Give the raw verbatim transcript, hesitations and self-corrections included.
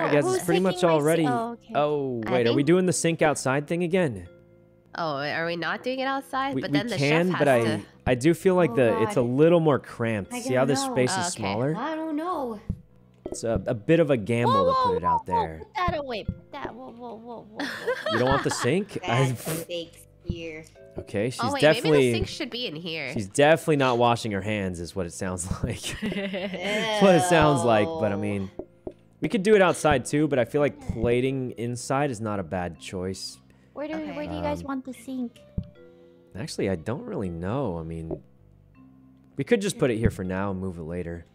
I guess it's pretty much already. Oh, okay. oh wait, think... are we doing the sink outside thing again? Oh, are we not doing it outside? We, but then we the can, chef has but I, to... I do feel like oh, the God. it's a little more cramped. See how this know. space oh, is okay. smaller? I don't know. It's a, a bit of a gamble whoa, whoa, to put it whoa, out there. Whoa, put that away. Put that. Whoa, whoa, whoa, whoa. You don't want the sink? That's here. Okay, she's oh, wait, definitely. Maybe the sink should be in here. She's definitely not washing her hands, is what it sounds like. That's what it sounds like. But I mean, we could do it outside too. But I feel like plating inside is not a bad choice. Where do okay. where do you guys um, want the sink? Actually, I don't really know. I mean, we could just put it here for now and move it later.